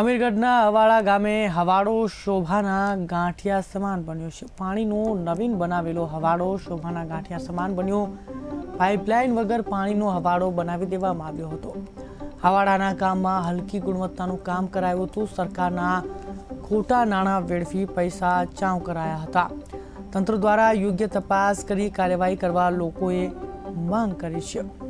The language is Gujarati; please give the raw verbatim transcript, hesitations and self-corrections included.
અમીરગઢના અવાળા ગામે હવાડો શોભાના ગાંઠિયા સમાન બન્યો। પાણીનો નવીન બનાવેલો હવાડો શોભાના ગાંઠિયા સમાન બન્યો। પાઇપલાઇન વગર પાણીનો હવાડો બનાવી દેવામાં આવ્યો હતો। હવાડાના કામમાં હલકી ગુણવત્તાનું કામ કરાયું હતું। સરકારના ખોટા નાણાં વેડફી પૈસા ચાઉ કરાયા હતા। તંત્ર દ્વારા યોગ્ય તપાસ કરી કાર્યવાહી કરવા લોકોએ માંગ કરી છે।